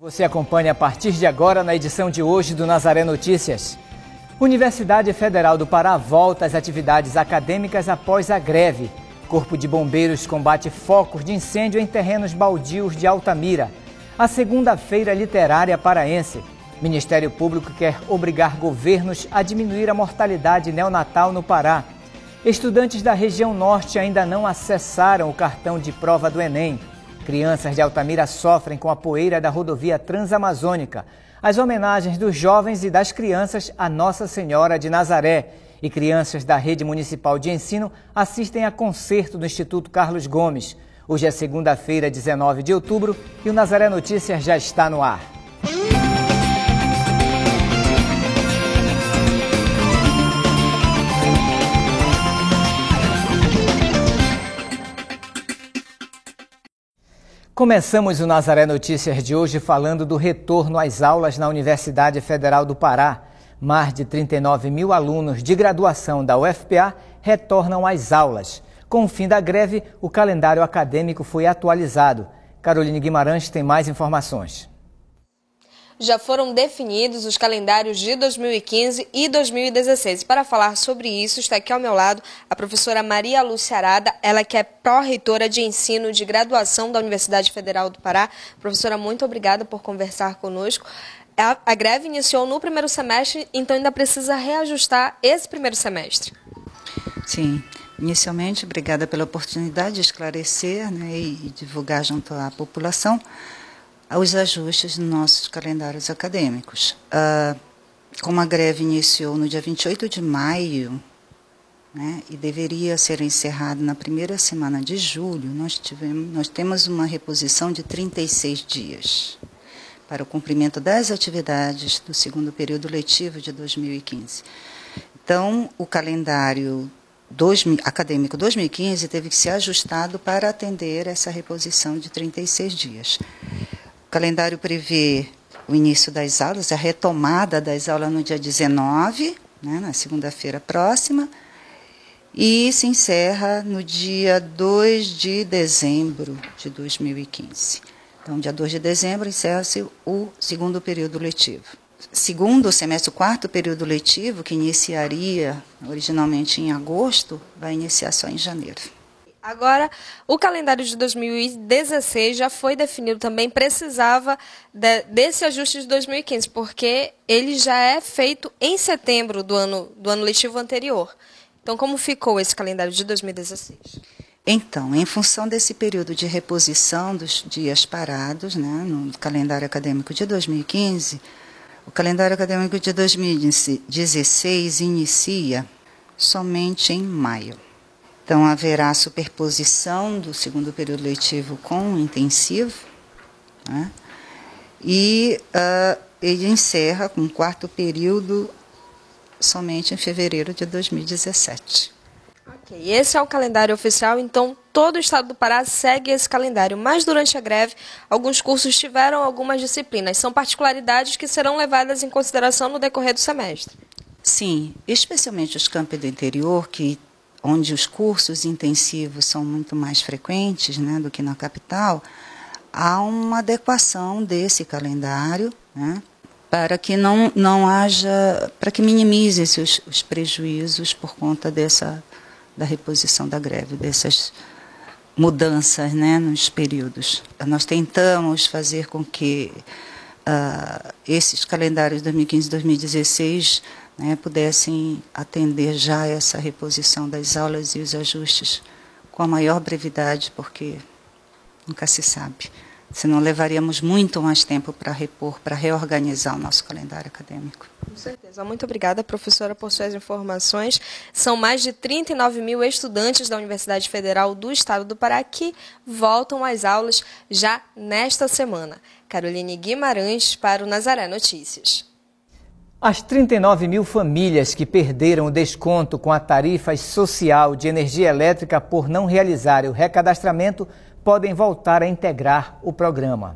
Você acompanha a partir de agora na edição de hoje do Nazaré Notícias. Universidade Federal do Pará volta às atividades acadêmicas após a greve. Corpo de Bombeiros combate focos de incêndio em terrenos baldios de Altamira. A segunda-feira literária paraense. Ministério Público quer obrigar governos a diminuir a mortalidade neonatal no Pará. Estudantes da região norte ainda não acessaram o cartão de prova do Enem. Crianças de Altamira sofrem com a poeira da rodovia Transamazônica. As homenagens dos jovens e das crianças à Nossa Senhora de Nazaré. E crianças da Rede Municipal de Ensino assistem a concerto do Instituto Carlos Gomes. Hoje é segunda-feira, 19 de outubro, e o Nazaré Notícias já está no ar. Começamos o Nazaré Notícias de hoje falando do retorno às aulas na Universidade Federal do Pará. Mais de 39 mil alunos de graduação da UFPA retornam às aulas. Com o fim da greve, o calendário acadêmico foi atualizado. Caroline Guimarães tem mais informações. Já foram definidos os calendários de 2015 e 2016. Para falar sobre isso, está aqui ao meu lado a professora Maria Lúcia Arada, ela que é pró-reitora de ensino de graduação da Universidade Federal do Pará. Professora, muito obrigada por conversar conosco. A greve iniciou no primeiro semestre, então ainda precisa reajustar esse primeiro semestre. Sim. Inicialmente, obrigada pela oportunidade de esclarecer, né, e divulgar junto à população os ajustes nos nossos calendários acadêmicos. Como a greve iniciou no dia 28 de maio, né, e deveria ser encerrada na primeira semana de julho, nós temos uma reposição de 36 dias para o cumprimento das atividades do segundo período letivo de 2015. Então, o calendário acadêmico 2015 teve que ser ajustado para atender essa reposição de 36 dias. O calendário prevê o início das aulas, a retomada das aulas no dia 19, né, na segunda-feira próxima, e se encerra no dia 2 de dezembro de 2015. Então, dia 2 de dezembro encerra-se o segundo período letivo. Segundo semestre, o quarto período letivo, que iniciaria originalmente em agosto, vai iniciar só em janeiro. Agora, o calendário de 2016 já foi definido também, precisava desse ajuste de 2015, porque ele já é feito em setembro do ano letivo anterior. Então, como ficou esse calendário de 2016? Então, em função desse período de reposição dos dias parados, né, no calendário acadêmico de 2015... O calendário acadêmico de 2016 inicia somente em maio. Então, haverá superposição do segundo período letivo com o intensivo, né? E ele encerra com o quarto período somente em fevereiro de 2017. Ok, esse é o calendário oficial, então todo o estado do Pará segue esse calendário, mas durante a greve, alguns cursos tiveram algumas disciplinas. São particularidades que serão levadas em consideração no decorrer do semestre. Sim, especialmente os campi do interior, onde os cursos intensivos são muito mais frequentes, né, do que na capital, há uma adequação desse calendário, né, para que não haja, para que minimize os prejuízos por conta da reposição da greve, dessas mudanças, né, nos períodos. Nós tentamos fazer com que esses calendários 2015 e 2016, né, pudessem atender já essa reposição das aulas e os ajustes com a maior brevidade, porque nunca se sabe. Senão levaríamos muito mais tempo para repor, para reorganizar o nosso calendário acadêmico. Com certeza. Muito obrigada, professora, por suas informações. São mais de 39 mil estudantes da Universidade Federal do Estado do Pará que voltam às aulas já nesta semana. Caroline Guimarães para o Nazaré Notícias. As 39 mil famílias que perderam o desconto com a tarifa social de energia elétrica por não realizar o recadastramento podem voltar a integrar o programa.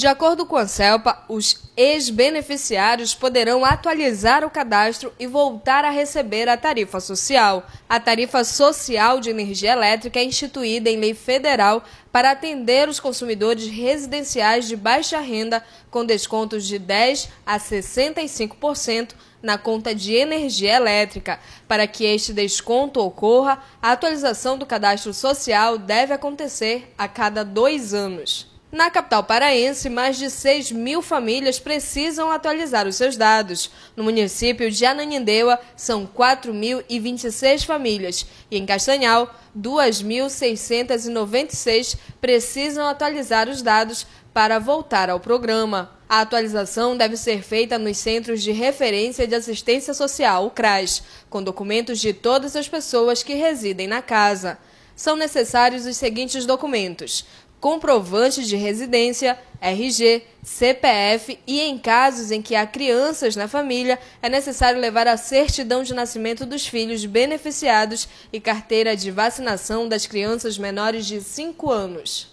De acordo com a Celpa, os ex-beneficiários poderão atualizar o cadastro e voltar a receber a tarifa social. A tarifa social de energia elétrica é instituída em lei federal para atender os consumidores residenciais de baixa renda com descontos de 10% a 65% na conta de energia elétrica. Para que este desconto ocorra, a atualização do cadastro social deve acontecer a cada 2 anos. Na capital paraense, mais de 6 mil famílias precisam atualizar os seus dados. No município de Ananindeua, são 4.026 famílias. E em Castanhal, 2.696 precisam atualizar os dados para voltar ao programa. A atualização deve ser feita nos Centros de Referência de Assistência Social, o CRAS, com documentos de todas as pessoas que residem na casa. São necessários os seguintes documentos: comprovante de residência, RG, CPF e, em casos em que há crianças na família, é necessário levar a certidão de nascimento dos filhos beneficiados e carteira de vacinação das crianças menores de 5 anos.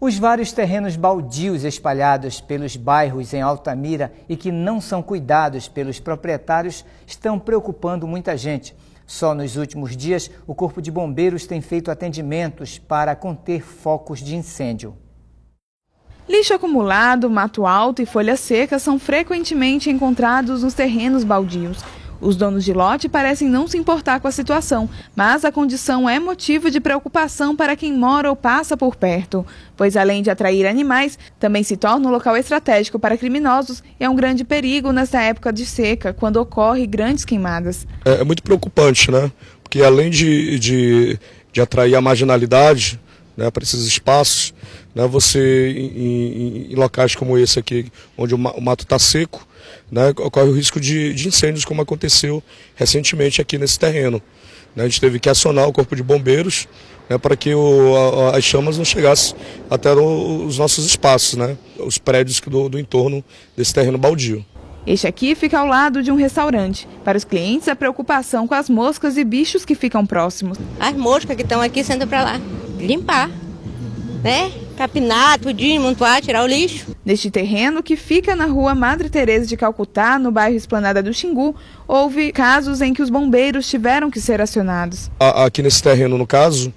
Os vários terrenos baldios espalhados pelos bairros em Altamira e que não são cuidados pelos proprietários estão preocupando muita gente. Só nos últimos dias, o Corpo de Bombeiros tem feito atendimentos para conter focos de incêndio. Lixo acumulado, mato alto e folha seca são frequentemente encontrados nos terrenos baldios. Os donos de lote parecem não se importar com a situação, mas a condição é motivo de preocupação para quem mora ou passa por perto, pois além de atrair animais, também se torna um local estratégico para criminosos e é um grande perigo nessa época de seca, quando ocorrem grandes queimadas. É muito preocupante, né? Porque além de atrair a marginalidade, né, para esses espaços, né, você em locais como esse aqui, onde o mato está seco, né, ocorre o risco de incêndios, como aconteceu recentemente aqui nesse terreno. Né, a gente teve que acionar o Corpo de Bombeiros, né, para que as chamas não chegassem até os nossos espaços, né, os prédios do entorno desse terreno baldio. Este aqui fica ao lado de um restaurante. Para os clientes, a preocupação com as moscas e bichos que ficam próximos. As moscas que estão aqui sendo para lá limpar, né? Capinar, tudinho, montar, tirar o lixo. Neste terreno, que fica na rua Madre Tereza de Calcutá, no bairro Esplanada do Xingu, houve casos em que os bombeiros tiveram que ser acionados. Aqui nesse terreno, no caso,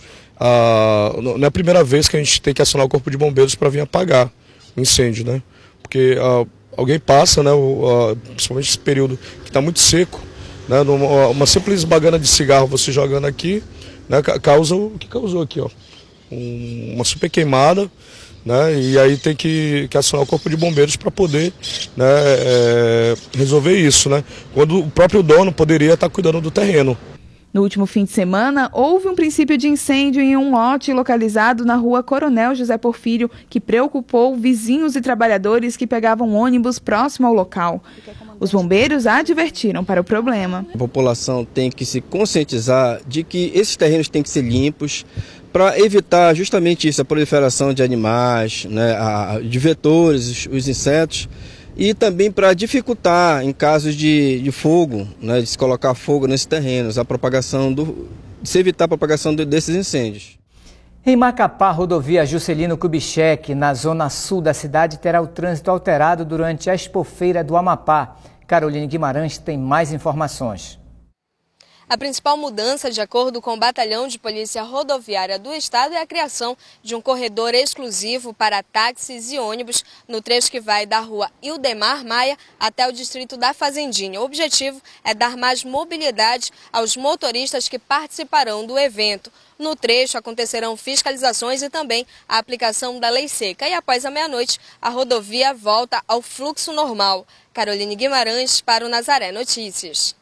não é a primeira vez que a gente tem que acionar o Corpo de Bombeiros para vir apagar o incêndio, né? Porque alguém passa, né, principalmente esse período que está muito seco, né, uma simples bagana de cigarro você jogando aqui, né, causa o que causou aqui, ó. Uma super queimada, né, e aí tem que acionar o Corpo de Bombeiros para poder, né, resolver isso, né, quando o próprio dono poderia estar cuidando do terreno. No último fim de semana, houve um princípio de incêndio em um lote localizado na Rua Coronel José Porfírio, que preocupou vizinhos e trabalhadores que pegavam ônibus próximo ao local. Os bombeiros advertiram para o problema. A população tem que se conscientizar de que esses terrenos têm que ser limpos, para evitar justamente isso, a proliferação de animais, né, de vetores, os insetos, e também para dificultar, em casos de fogo, né, de se colocar fogo nesses terrenos, se evitar a propagação desses incêndios. Em Macapá, a rodovia Juscelino Kubitschek, na zona sul da cidade, terá o trânsito alterado durante a Expofeira do Amapá. Caroline Guimarães tem mais informações. A principal mudança, de acordo com o Batalhão de Polícia Rodoviária do Estado, é a criação de um corredor exclusivo para táxis e ônibus no trecho que vai da rua Ildemar Maia até o distrito da Fazendinha. O objetivo é dar mais mobilidade aos motoristas que participarão do evento. No trecho acontecerão fiscalizações e também a aplicação da lei seca. E após a meia-noite, a rodovia volta ao fluxo normal. Caroline Guimarães para o Nazaré Notícias.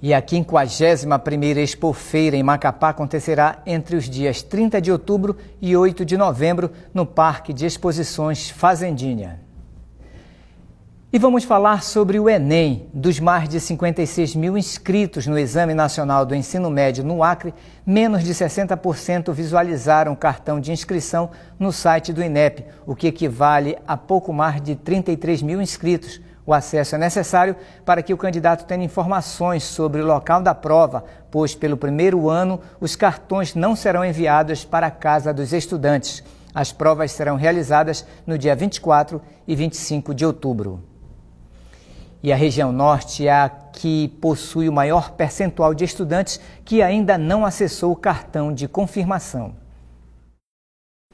E a 51ª Expofeira em Macapá acontecerá entre os dias 30 de outubro e 8 de novembro no Parque de Exposições Fazendinha. E vamos falar sobre o Enem. Dos mais de 56 mil inscritos no Exame Nacional do Ensino Médio no Acre, menos de 60% visualizaram o cartão de inscrição no site do INEP, o que equivale a pouco mais de 33 mil inscritos. O acesso é necessário para que o candidato tenha informações sobre o local da prova, pois pelo primeiro ano os cartões não serão enviados para a casa dos estudantes. As provas serão realizadas no dia 24 e 25 de outubro. E a região norte é a que possui o maior percentual de estudantes que ainda não acessou o cartão de confirmação.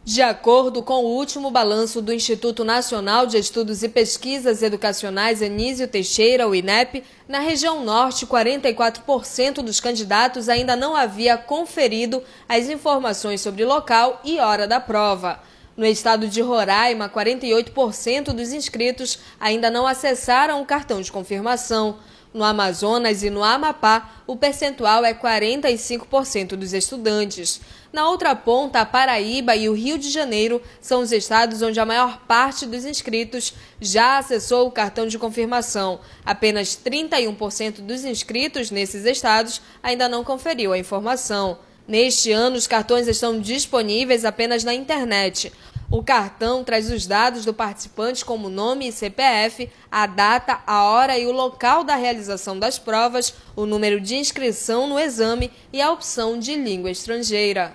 De acordo com o último balanço do Instituto Nacional de Estudos e Pesquisas Educacionais Anísio Teixeira, o INEP, na região norte, 44% dos candidatos ainda não havia conferido as informações sobre local e hora da prova. No estado de Roraima, 48% dos inscritos ainda não acessaram o cartão de confirmação. No Amazonas e no Amapá, o percentual é 45% dos estudantes. Na outra ponta, a Paraíba e o Rio de Janeiro são os estados onde a maior parte dos inscritos já acessou o cartão de confirmação. Apenas 31% dos inscritos nesses estados ainda não conferiu a informação. Neste ano, os cartões estão disponíveis apenas na internet. O cartão traz os dados do participante como nome e CPF, a data, a hora e o local da realização das provas, o número de inscrição no exame e a opção de língua estrangeira.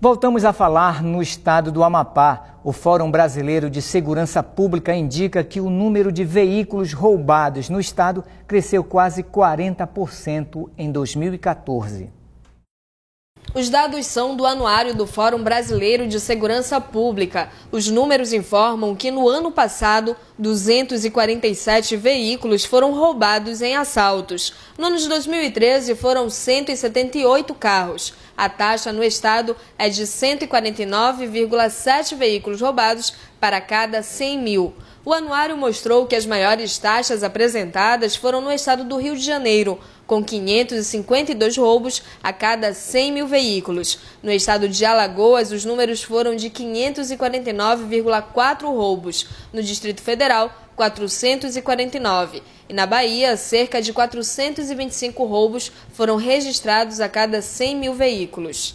Voltamos a falar no estado do Amapá. O Fórum Brasileiro de Segurança Pública indica que o número de veículos roubados no estado cresceu quase 40% em 2014. Os dados são do Anuário do Fórum Brasileiro de Segurança Pública. Os números informam que no ano passado, 247 veículos foram roubados em assaltos. No ano de 2013, foram 178 carros. A taxa no estado é de 149,7 veículos roubados para cada 100 mil. O anuário mostrou que as maiores taxas apresentadas foram no estado do Rio de Janeiro, com 552 roubos a cada 100 mil veículos. No estado de Alagoas, os números foram de 549,4 roubos. No Distrito Federal, 449. E na Bahia, cerca de 425 roubos foram registrados a cada 100 mil veículos.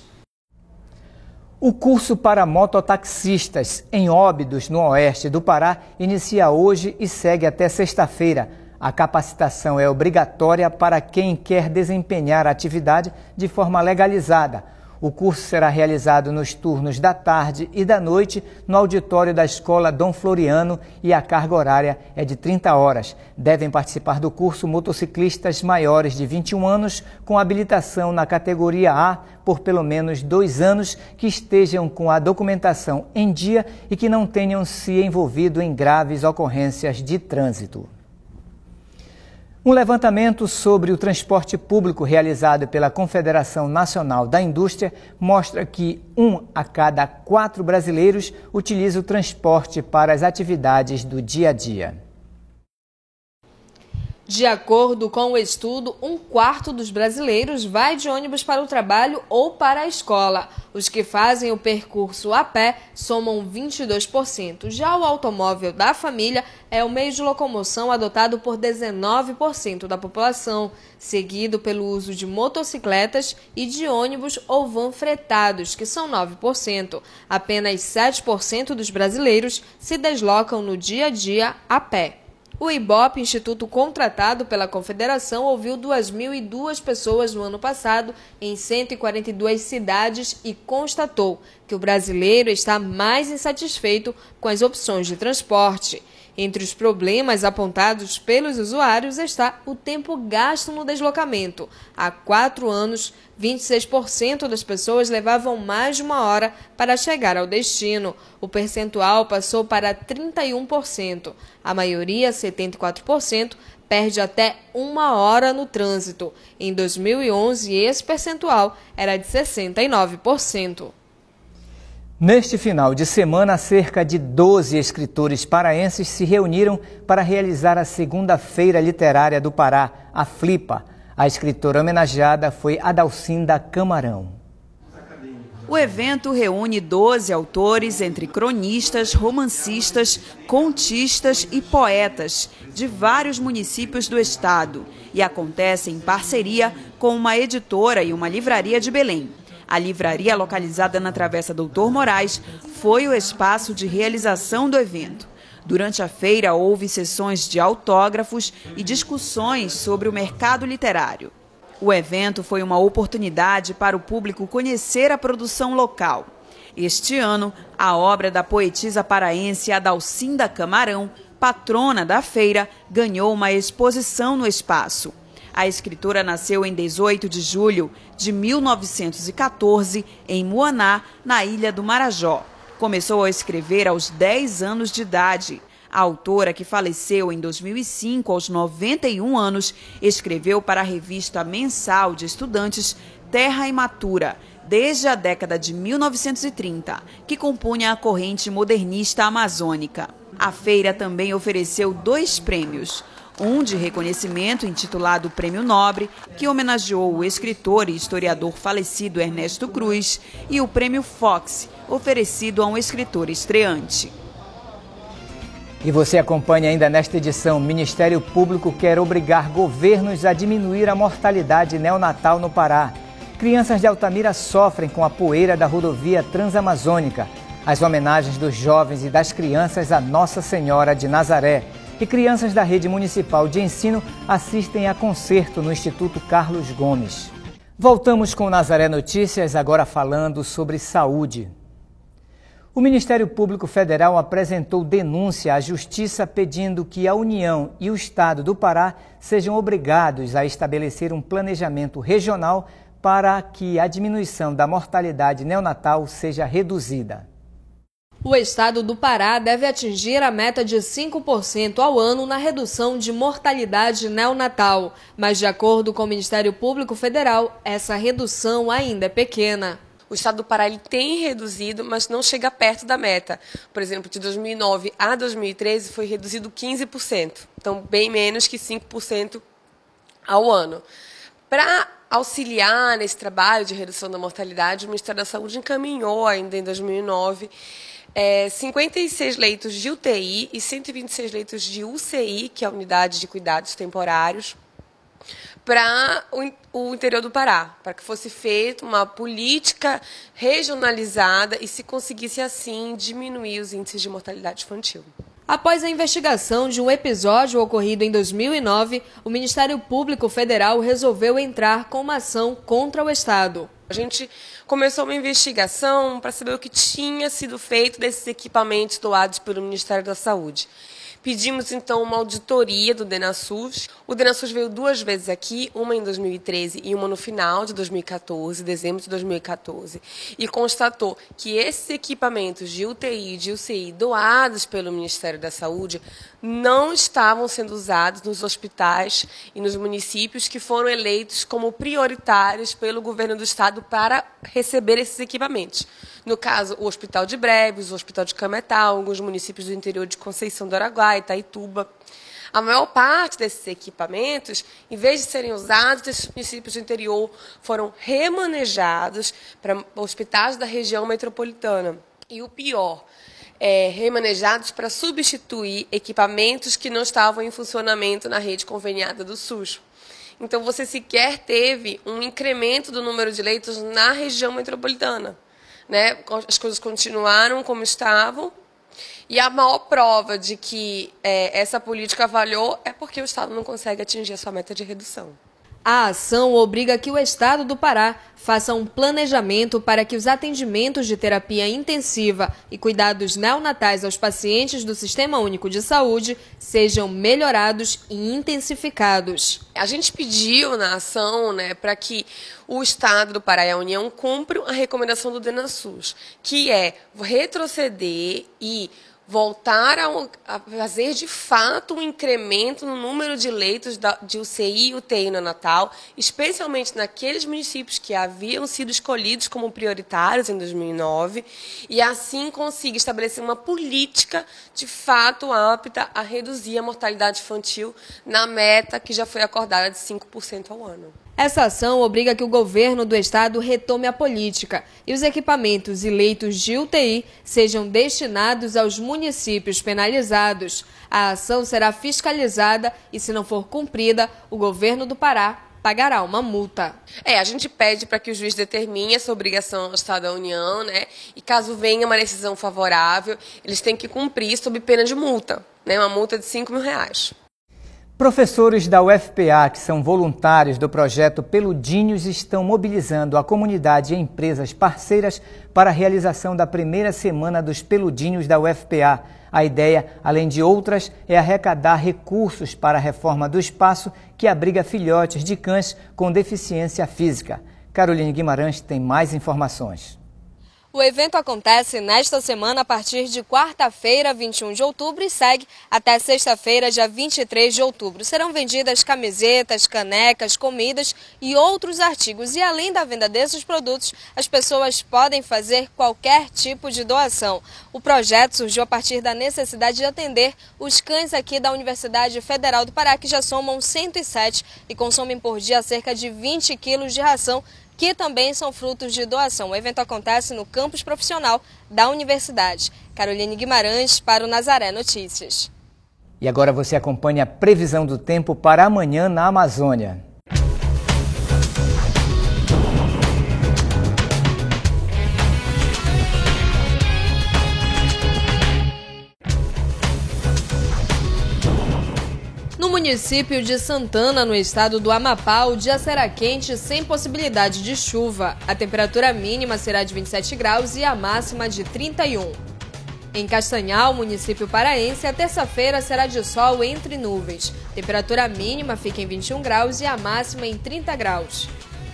O curso para mototaxistas em Óbidos, no oeste do Pará, inicia hoje e segue até sexta-feira. A capacitação é obrigatória para quem quer desempenhar a atividade de forma legalizada. O curso será realizado nos turnos da tarde e da noite no auditório da Escola Dom Floriano e a carga horária é de 30 horas. Devem participar do curso motociclistas maiores de 21 anos com habilitação na categoria A por pelo menos 2 anos, que estejam com a documentação em dia e que não tenham se envolvido em graves ocorrências de trânsito. Um levantamento sobre o transporte público realizado pela Confederação Nacional da Indústria mostra que 1 a cada 4 brasileiros utiliza o transporte para as atividades do dia a dia. De acordo com o estudo, 1/4 dos brasileiros vai de ônibus para o trabalho ou para a escola. Os que fazem o percurso a pé somam 22%. Já o automóvel da família é o meio de locomoção adotado por 19% da população, seguido pelo uso de motocicletas e de ônibus ou van fretados, que são 9%. Apenas 7% dos brasileiros se deslocam no dia a dia a pé. O IBOP, instituto contratado pela Confederação, ouviu 2.002 pessoas no ano passado em 142 cidades e constatou que o brasileiro está mais insatisfeito com as opções de transporte. Entre os problemas apontados pelos usuários está o tempo gasto no deslocamento. Há 4 anos, 26% das pessoas levavam mais de 1 hora para chegar ao destino. O percentual passou para 31%. A maioria, 74%, perde até 1 hora no trânsito. Em 2011, esse percentual era de 69%. Neste final de semana, cerca de 12 escritores paraenses se reuniram para realizar a segunda Feira Literária do Pará, a FLIPA. A escritora homenageada foi Adalcinda Camarão. O evento reúne 12 autores, entre cronistas, romancistas, contistas e poetas, de vários municípios do estado, e acontece em parceria com uma editora e uma livraria de Belém. A livraria, localizada na Travessa Doutor Moraes, foi o espaço de realização do evento. Durante a feira, houve sessões de autógrafos e discussões sobre o mercado literário. O evento foi uma oportunidade para o público conhecer a produção local. Este ano, a obra da poetisa paraense Adalcinda Camarão, patrona da feira, ganhou uma exposição no espaço. A escritora nasceu em 18 de julho de 1914, em Muaná, na ilha do Marajó. Começou a escrever aos 10 anos de idade. A autora, que faleceu em 2005, aos 91 anos, escreveu para a revista mensal de estudantes Terra Imatura, desde a década de 1930, que compunha a corrente modernista amazônica. A feira também ofereceu 2 prêmios. Um de reconhecimento, intitulado Prêmio Nobre, que homenageou o escritor e historiador falecido Ernesto Cruz, e o Prêmio Fox, oferecido a um escritor estreante. E você acompanha ainda nesta edição: Ministério Público quer obrigar governos a diminuir a mortalidade neonatal no Pará. Crianças de Altamira sofrem com a poeira da rodovia Transamazônica. As homenagens dos jovens e das crianças a Nossa Senhora de Nazaré. E crianças da rede municipal de ensino assistem a concerto no Instituto Carlos Gomes. Voltamos com Nazaré Notícias, agora falando sobre saúde. O Ministério Público Federal apresentou denúncia à Justiça pedindo que a União e o Estado do Pará sejam obrigados a estabelecer um planejamento regional para que a diminuição da mortalidade neonatal seja reduzida. O estado do Pará deve atingir a meta de 5% ao ano na redução de mortalidade neonatal, mas de acordo com o Ministério Público Federal, essa redução ainda é pequena. O estado do Pará ele tem reduzido, mas não chega perto da meta. Por exemplo, de 2009 a 2013 foi reduzido 15%, então bem menos que 5% ao ano. Para auxiliar nesse trabalho de redução da mortalidade, o Ministério da Saúde encaminhou ainda em 2009 56 leitos de UTI e 126 leitos de UCI, que é a Unidade de Cuidados Temporários, para o interior do Pará, para que fosse feita uma política regionalizada e se conseguisse, assim, diminuir os índices de mortalidade infantil. Após a investigação de um episódio ocorrido em 2009, o Ministério Público Federal resolveu entrar com uma ação contra o Estado. A gente começou uma investigação para saber o que tinha sido feito desses equipamentos doados pelo Ministério da Saúde. Pedimos, então, uma auditoria do Denasus. O Denasus veio 2 vezes aqui, uma em 2013 e uma no final de 2014, dezembro de 2014, e constatou que esses equipamentos de UTI e de UCI doados pelo Ministério da Saúde não estavam sendo usados nos hospitais e nos municípios que foram eleitos como prioritários pelo governo do Estado para receber esses equipamentos. No caso, o Hospital de Breves, o Hospital de Cametal, alguns municípios do interior de Conceição do Araguaia, Itaituba. A maior parte desses equipamentos, em vez de serem usados nesses municípios do interior, foram remanejados para hospitais da região metropolitana. E o pior, remanejados para substituir equipamentos que não estavam em funcionamento na rede conveniada do SUS. Então, você sequer teve um incremento do número de leitos na região metropolitana, né? As coisas continuaram como estavam. E a maior prova de que essa política falhou é porque o Estado não consegue atingir a sua meta de redução. A ação obriga que o Estado do Pará faça um planejamento para que os atendimentos de terapia intensiva e cuidados neonatais aos pacientes do Sistema Único de Saúde sejam melhorados e intensificados. A gente pediu na ação, né, para que o Estado do Pará e a União cumpram a recomendação do Denasus, que é retroceder e voltar a fazer, de fato, um incremento no número de leitos de UCI e UTI neonatal, especialmente naqueles municípios que haviam sido escolhidos como prioritários em 2009, e assim consiga estabelecer uma política, de fato, apta a reduzir a mortalidade infantil na meta que já foi acordada de 5% ao ano. Essa ação obriga que o governo do estado retome a política e os equipamentos e leitos de UTI sejam destinados aos municípios penalizados. A ação será fiscalizada e, se não for cumprida, o governo do Pará pagará uma multa. A gente pede para que o juiz determine essa obrigação ao Estado da União, né? E caso venha uma decisão favorável, eles têm que cumprir sob pena de multa, né? Uma multa de R$ 5.000. Professores da UFPA, que são voluntários do projeto Peludinhos, estão mobilizando a comunidade e empresas parceiras para a realização da primeira semana dos Peludinhos da UFPA. A ideia, além de outras, é arrecadar recursos para a reforma do espaço que abriga filhotes de cães com deficiência física. Caroline Guimarães tem mais informações. O evento acontece nesta semana a partir de quarta-feira, 21 de outubro, e segue até sexta-feira, dia 23 de outubro. Serão vendidas camisetas, canecas, comidas e outros artigos. E além da venda desses produtos, as pessoas podem fazer qualquer tipo de doação. O projeto surgiu a partir da necessidade de atender os cães aqui da Universidade Federal do Pará, que já somam 107 e consomem por dia cerca de 20 quilos de ração, que também são frutos de doação. O evento acontece no campus profissional da universidade. Caroline Guimarães para o Nazaré Notícias. E agora você acompanha a previsão do tempo para amanhã na Amazônia. No município de Santana, no estado do Amapá, o dia será quente sem possibilidade de chuva. A temperatura mínima será de 27 graus e a máxima de 31. Em Castanhal, município paraense, a terça-feira será de sol entre nuvens. A temperatura mínima fica em 21 graus e a máxima em 30 graus.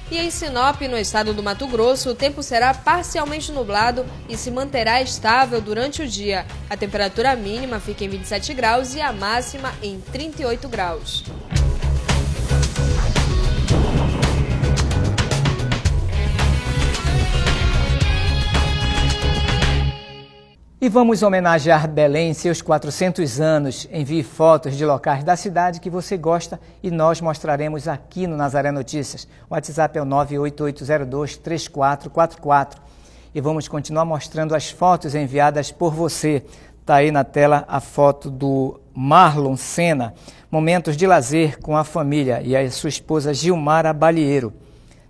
E em Sinop, no estado do Mato Grosso, o tempo será parcialmente nublado e se manterá estável durante o dia. A temperatura mínima fica em 27 graus e a máxima em 38 graus. E vamos homenagear Belém em seus 400 anos. Envie fotos de locais da cidade que você gosta e nós mostraremos aqui no Nazaré Notícias. O WhatsApp é o 988023444. E vamos continuar mostrando as fotos enviadas por você. Está aí na tela a foto do Marlon Senna. Momentos de lazer com a família e a sua esposa Gilmara Balieiro.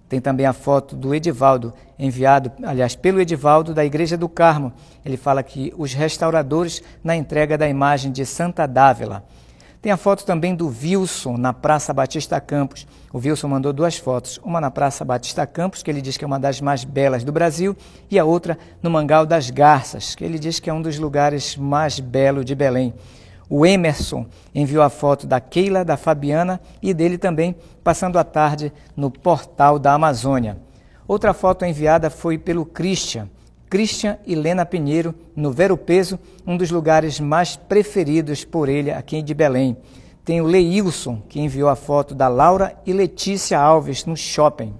Tem também a foto do Edivaldo, enviado, aliás, pelo Edivaldo, da Igreja do Carmo. Ele fala que os restauradores na entrega da imagem de Santa Dávila. Tem a foto também do Wilson, na Praça Batista Campos. O Wilson mandou duas fotos, uma na Praça Batista Campos, que ele diz que é uma das mais belas do Brasil, e a outra no Mangal das Garças, que ele diz que é um dos lugares mais belos de Belém. O Emerson enviou a foto da Keila, da Fabiana e dele também, passando a tarde no Portal da Amazônia. Outra foto enviada foi pelo Christian e Helena Pinheiro, no Vero Peso, um dos lugares mais preferidos por ele aqui de Belém. Tem o Leilson, que enviou a foto da Laura e Letícia Alves, no shopping.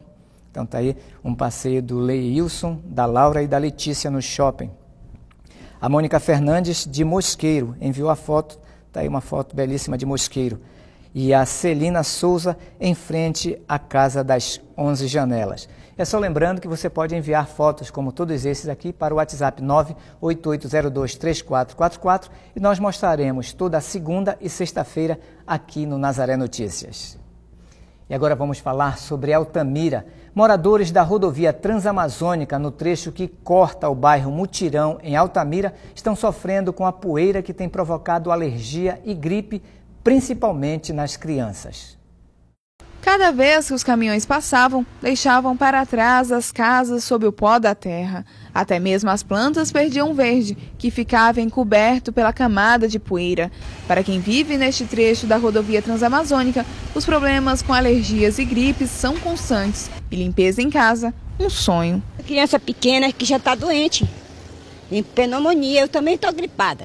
Então tá aí um passeio do Leilson, da Laura e da Letícia no shopping. A Mônica Fernandes, de Mosqueiro, enviou a foto, está aí uma foto belíssima de Mosqueiro. E a Celina Souza, em frente à Casa das 11 Janelas. É só lembrando que você pode enviar fotos, como todos esses aqui, para o WhatsApp 988023444 e nós mostraremos toda segunda e sexta-feira aqui no Nazaré Notícias. E agora vamos falar sobre Altamira. Moradores da rodovia Transamazônica, no trecho que corta o bairro Mutirão, em Altamira, estão sofrendo com a poeira que tem provocado alergia e gripe, principalmente nas crianças. Cada vez que os caminhões passavam, deixavam para trás as casas sob o pó da terra. Até mesmo as plantas perdiam verde, que ficava encoberto pela camada de poeira. Para quem vive neste trecho da rodovia Transamazônica, os problemas com alergias e gripes são constantes. E limpeza em casa, um sonho. A criança pequena que já está doente, em pneumonia, eu também estou gripada.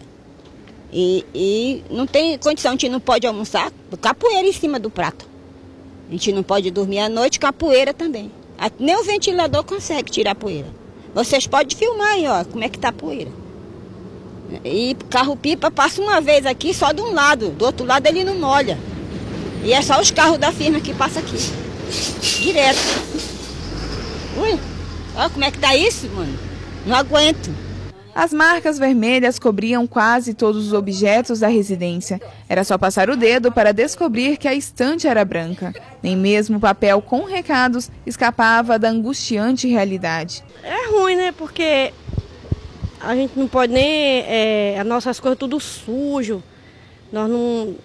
E não tem condição, a gente não pode almoçar, botar poeira em cima do prato. A gente não pode dormir à noite com a poeira também. Nem o ventilador consegue tirar a poeira. Vocês podem filmar aí, ó, como é que tá a poeira. E carro-pipa passa uma vez aqui só de um lado, do outro lado ele não molha. E é só os carros da firma que passam aqui, direto. Ui, ó como é que tá isso, mano. Não aguento. As marcas vermelhas cobriam quase todos os objetos da residência. Era só passar o dedo para descobrir que a estante era branca. Nem mesmo o papel com recados escapava da angustiante realidade. É ruim, né? Porque a gente não pode nem... as nossas coisas tudo sujo. Nós não...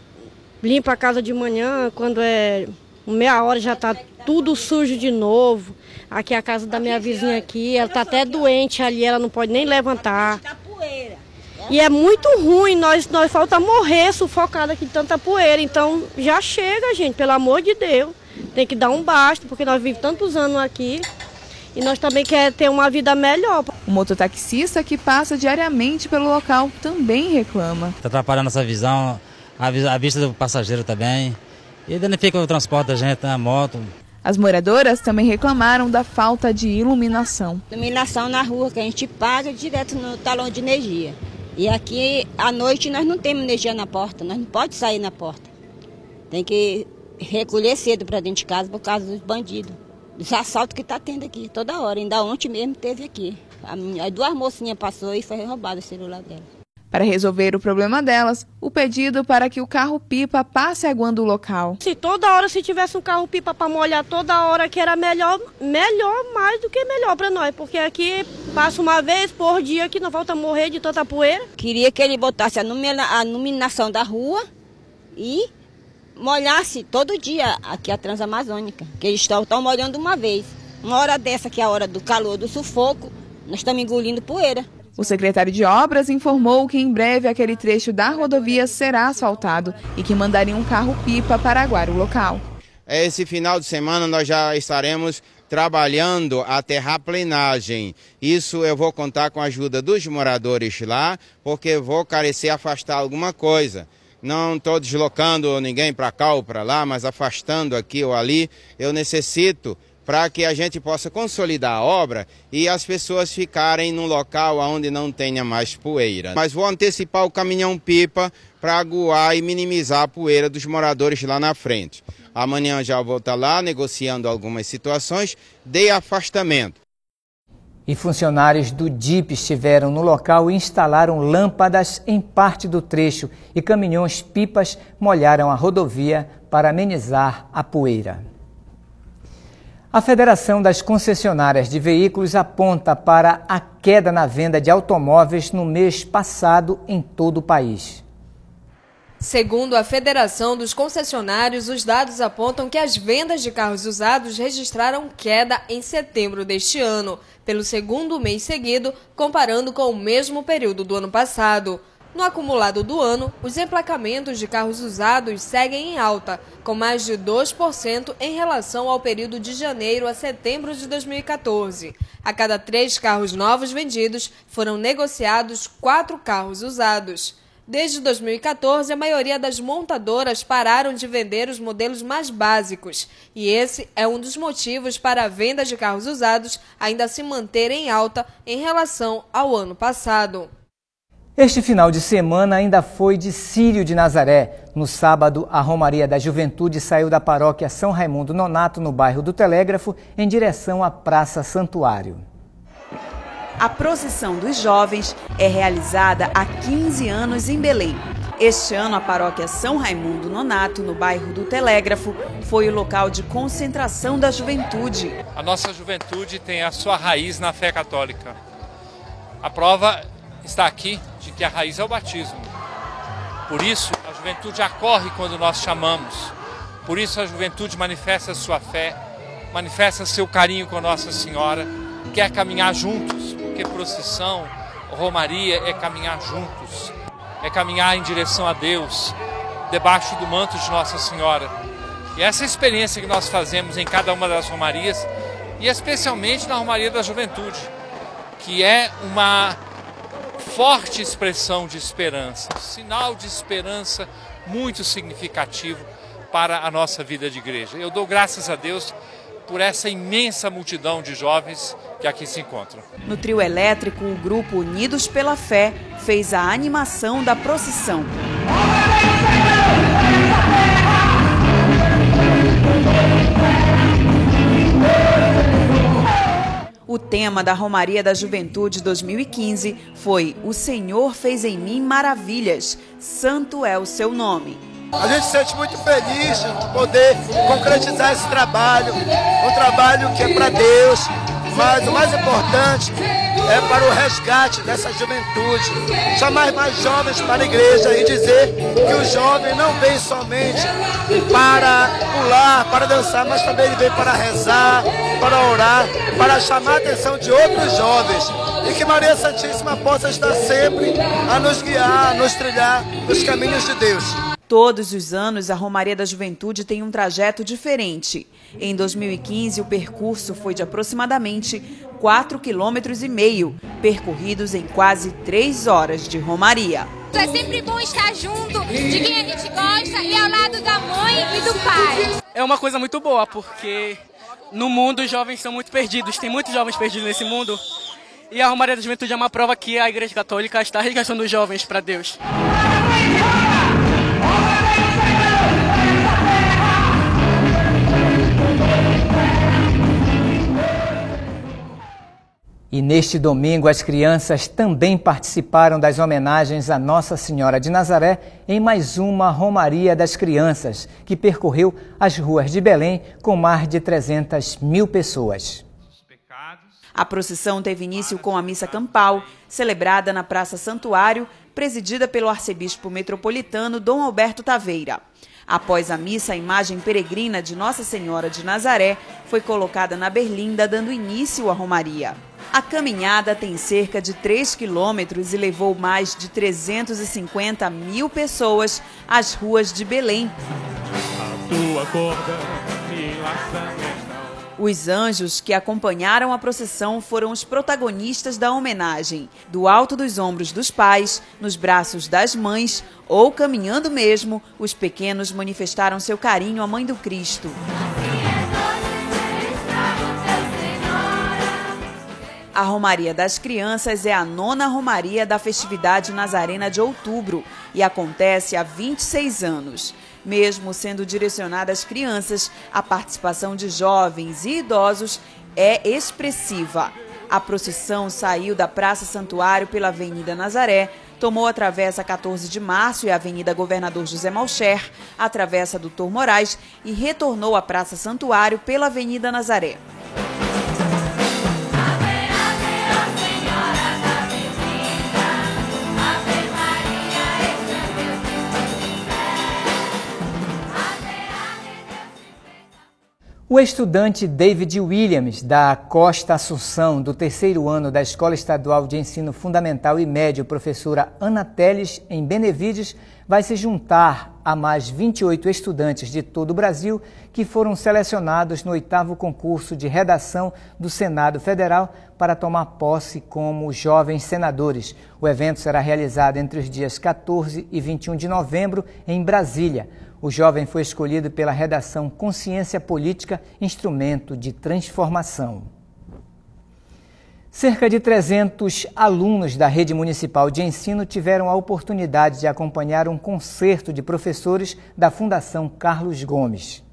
limpa a casa de manhã, quando é meia hora já está tudo sujo de novo. Aqui é a casa da minha vizinha aqui, ela está até doente ali, ela não pode nem levantar. E é muito ruim, nós falta morrer sufocada aqui de tanta poeira. Então já chega, gente, pelo amor de Deus. Tem que dar um basta, porque nós vivemos tantos anos aqui e nós também queremos ter uma vida melhor. O mototaxista que passa diariamente pelo local também reclama. Está atrapalhando essa visão, a vista do passageiro também. E danifica o transporte da gente, a moto. As moradoras também reclamaram da falta de iluminação. Iluminação na rua, que a gente paga direto no talão de energia. E aqui, à noite, nós não temos energia na porta, nós não podemos sair na porta. Tem que recolher cedo para dentro de casa por causa dos bandidos, dos assaltos que está tendo aqui toda hora. Ainda ontem mesmo teve aqui. As duas mocinhas passaram e foi roubado o celular dela. Para resolver o problema delas, o pedido para que o carro-pipa passe aguando o local. Se toda hora, se tivesse um carro-pipa para molhar toda hora, que era melhor mais do que melhor para nós, porque aqui passa uma vez por dia que não volta a morrer de tanta poeira. Queria que ele botasse a iluminação da rua e molhasse todo dia aqui a Transamazônica, que eles estão molhando uma vez. Uma hora dessa, que é a hora do calor, do sufoco, nós estamos engolindo poeira. O secretário de Obras informou que em breve aquele trecho da rodovia será asfaltado e que mandaria um carro-pipa para aguar o local. Esse final de semana nós já estaremos trabalhando a terraplenagem. Isso eu vou contar com a ajuda dos moradores lá, porque vou carecer afastar alguma coisa. Não estou deslocando ninguém para cá ou para lá, mas afastando aqui ou ali. Eu necessito para que a gente possa consolidar a obra e as pessoas ficarem num local onde não tenha mais poeira. Mas vou antecipar o caminhão-pipa para aguar e minimizar a poeira dos moradores lá na frente. Amanhã já vou estar lá negociando algumas situações de afastamento. E funcionários do DIP estiveram no local e instalaram lâmpadas em parte do trecho e caminhões-pipas molharam a rodovia para amenizar a poeira. A Federação das Concessionárias de Veículos aponta para a queda na venda de automóveis no mês passado em todo o país. Segundo a Federação dos Concessionários, os dados apontam que as vendas de carros usados registraram queda em setembro deste ano, pelo segundo mês seguido, comparando com o mesmo período do ano passado. No acumulado do ano, os emplacamentos de carros usados seguem em alta, com mais de 2% em relação ao período de janeiro a setembro de 2014. A cada 3 carros novos vendidos, foram negociados 4 carros usados. Desde 2014, a maioria das montadoras pararam de vender os modelos mais básicos. E esse é um dos motivos para a venda de carros usados ainda se manter em alta em relação ao ano passado. Este final de semana ainda foi de Círio de Nazaré. No sábado, a Romaria da Juventude saiu da paróquia São Raimundo Nonato, no bairro do Telégrafo, em direção à Praça Santuário. A procissão dos jovens é realizada há 15 anos em Belém. Este ano, a paróquia São Raimundo Nonato, no bairro do Telégrafo, foi o local de concentração da juventude. A nossa juventude tem a sua raiz na fé católica. A prova está aqui de que a raiz é o batismo. Por isso, a juventude acorre quando nós chamamos. Por isso, a juventude manifesta sua fé, manifesta seu carinho com Nossa Senhora, quer caminhar juntos, porque procissão, romaria é caminhar juntos, é caminhar em direção a Deus, debaixo do manto de Nossa Senhora. E essa experiência que nós fazemos em cada uma das romarias, e especialmente na Romaria da Juventude, que é uma forte expressão de esperança, sinal de esperança muito significativo para a nossa vida de igreja. Eu dou graças a Deus por essa imensa multidão de jovens que aqui se encontram. No trio elétrico, o grupo Unidos pela Fé fez a animação da procissão. O tema da Romaria da Juventude 2015 foi "O Senhor fez em mim maravilhas, santo é o seu nome". A gente se sente muito feliz de poder concretizar esse trabalho, um trabalho que é para Deus, mas o mais importante é para o resgate dessa juventude, chamar mais jovens para a igreja e dizer que o jovem não vem somente para pular, para dançar, mas também ele vem para rezar, para orar, para chamar a atenção de outros jovens, e que Maria Santíssima possa estar sempre a nos guiar, a nos trilhar nos caminhos de Deus. Todos os anos, a Romaria da Juventude tem um trajeto diferente. Em 2015, o percurso foi de aproximadamente 4,5 km, percorridos em quase 3 horas de romaria. É sempre bom estar junto de quem a gente gosta e ao lado da mãe e do pai. É uma coisa muito boa, porque no mundo os jovens são muito perdidos, tem muitos jovens perdidos nesse mundo. E a Romaria da Juventude é uma prova que a Igreja Católica está resgatando os jovens para Deus. E neste domingo, as crianças também participaram das homenagens à Nossa Senhora de Nazaré em mais uma Romaria das Crianças, que percorreu as ruas de Belém com mais de 300 mil pessoas. A procissão teve início com a missa campal, celebrada na Praça Santuário, presidida pelo arcebispo metropolitano Dom Alberto Taveira. Após a missa, a imagem peregrina de Nossa Senhora de Nazaré foi colocada na berlinda, dando início à romaria. A caminhada tem cerca de 3 quilômetros e levou mais de 350 mil pessoas às ruas de Belém. Os anjos que acompanharam a procissão foram os protagonistas da homenagem. Do alto dos ombros dos pais, nos braços das mães ou caminhando mesmo, os pequenos manifestaram seu carinho à Mãe do Cristo. A Romaria das Crianças é a 9ª Romaria da Festividade Nazarena de Outubro e acontece há 26 anos. Mesmo sendo direcionada às crianças, a participação de jovens e idosos é expressiva. A procissão saiu da Praça Santuário pela Avenida Nazaré, tomou a Travessa 14 de Março e a Avenida Governador José Malcher, a Travessa Doutor Moraes e retornou à Praça Santuário pela Avenida Nazaré. O estudante David Williams, da Costa Assunção, do terceiro ano da Escola Estadual de Ensino Fundamental e Médio, professora Ana Teles, em Benevides, vai se juntar a mais 28 estudantes de todo o Brasil que foram selecionados no 8º concurso de redação do Senado Federal para tomar posse como jovens senadores. O evento será realizado entre os dias 14 e 21 de novembro, em Brasília. O jovem foi escolhido pela redação Consciência Política, Instrumento de Transformação. Cerca de 300 alunos da Rede Municipal de Ensino tiveram a oportunidade de acompanhar um concerto de professores da Fundação Carlos Gomes.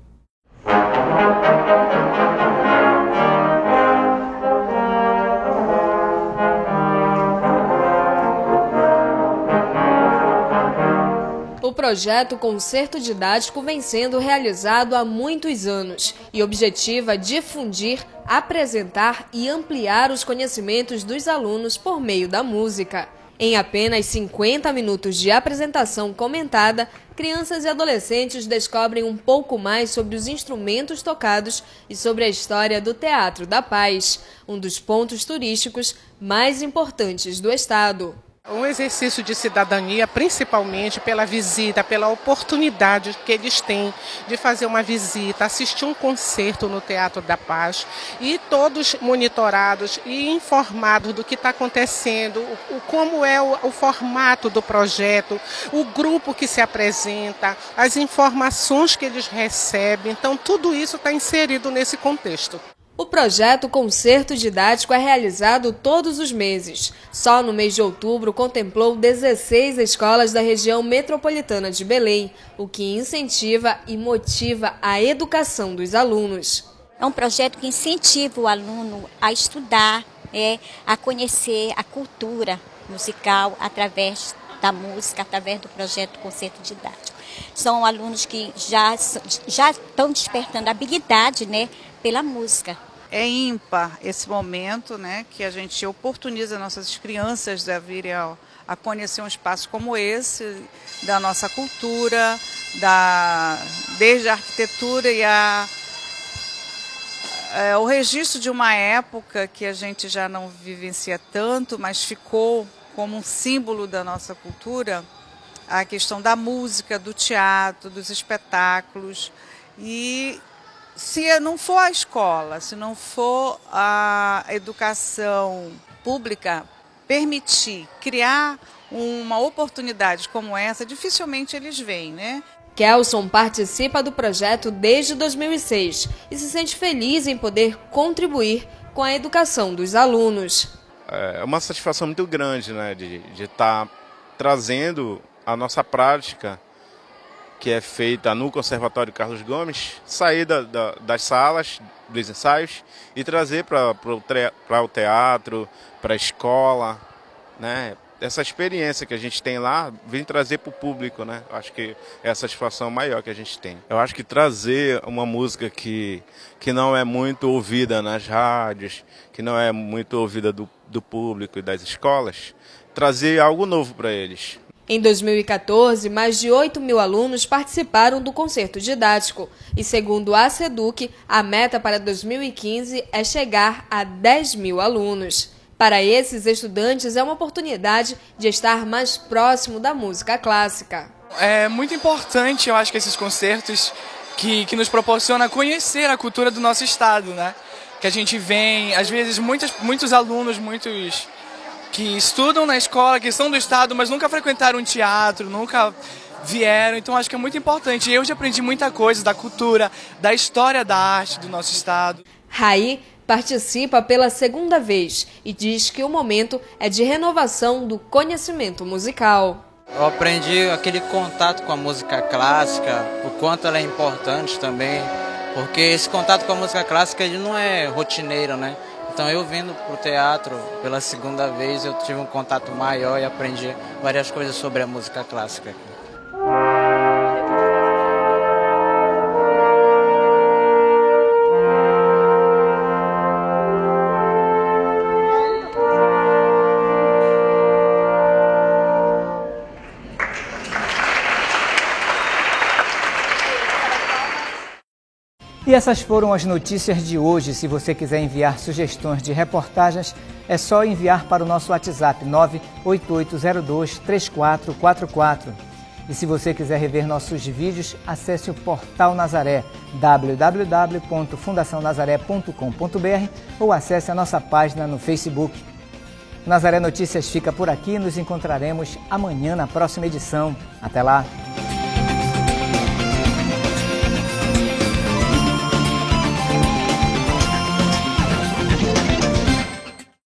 O projeto Concerto Didático vem sendo realizado há muitos anos e objetiva difundir, apresentar e ampliar os conhecimentos dos alunos por meio da música. Em apenas 50 minutos de apresentação comentada, crianças e adolescentes descobrem um pouco mais sobre os instrumentos tocados e sobre a história do Teatro da Paz, um dos pontos turísticos mais importantes do estado. Um exercício de cidadania, principalmente pela visita, pela oportunidade que eles têm de fazer uma visita, assistir um concerto no Teatro da Paz e todos monitorados e informados do que está acontecendo, como é o formato do projeto, o grupo que se apresenta, as informações que eles recebem. Então, tudo isso está inserido nesse contexto. O projeto Concerto Didático é realizado todos os meses. Só no mês de outubro contemplou 16 escolas da região metropolitana de Belém, o que incentiva e motiva a educação dos alunos. É um projeto que incentiva o aluno a estudar, a conhecer a cultura musical através da música, através do projeto Concerto Didático. São alunos que já estão despertando habilidade, pela música. É ímpar esse momento, né, que a gente oportuniza nossas crianças a virem a conhecer um espaço como esse, da nossa cultura, desde a arquitetura e o registro de uma época que a gente já não vivencia tanto, mas ficou como um símbolo da nossa cultura, a questão da música, do teatro, dos espetáculos. E se não for a escola, se não for a educação pública permitir criar uma oportunidade como essa, dificilmente eles vêm, né? Kelson participa do projeto desde 2006 e se sente feliz em poder contribuir com a educação dos alunos. É uma satisfação muito grande, né, de estar trazendo a nossa prática, que é feita no Conservatório Carlos Gomes, sair das salas, dos ensaios e trazer para o teatro, para a escola, né? Essa experiência que a gente tem lá, vem trazer para o público, né? Acho que é a satisfação maior que a gente tem. Eu acho que trazer uma música que não é muito ouvida nas rádios, que não é muito ouvida do público e das escolas, trazer algo novo para eles. Em 2014, mais de 8 mil alunos participaram do concerto didático e, segundo a SEDUC, a meta para 2015 é chegar a 10 mil alunos. Para esses estudantes, é uma oportunidade de estar mais próximo da música clássica. É muito importante, eu acho, que esses concertos que nos proporcionam conhecer a cultura do nosso estado, né? Que a gente vem, às vezes, muitos alunos, muitos que estudam na escola, que são do estado, mas nunca frequentaram um teatro, nunca vieram, então acho que é muito importante. Eu já aprendi muita coisa da cultura, da história da arte do nosso estado. Raí participa pela segunda vez e diz que o momento é de renovação do conhecimento musical. Eu aprendi aquele contato com a música clássica, o quanto ela é importante também, porque esse contato com a música clássica ele não é rotineiro, né? Então eu vindo para o teatro pela segunda vez, eu tive um contato maior e aprendi várias coisas sobre a música clássica. E essas foram as notícias de hoje. Se você quiser enviar sugestões de reportagens, é só enviar para o nosso WhatsApp 988023444. E se você quiser rever nossos vídeos, acesse o portal Nazaré, www.fundacionazaré.com.br, ou acesse a nossa página no Facebook. Nazaré Notícias fica por aqui e nos encontraremos amanhã na próxima edição. Até lá!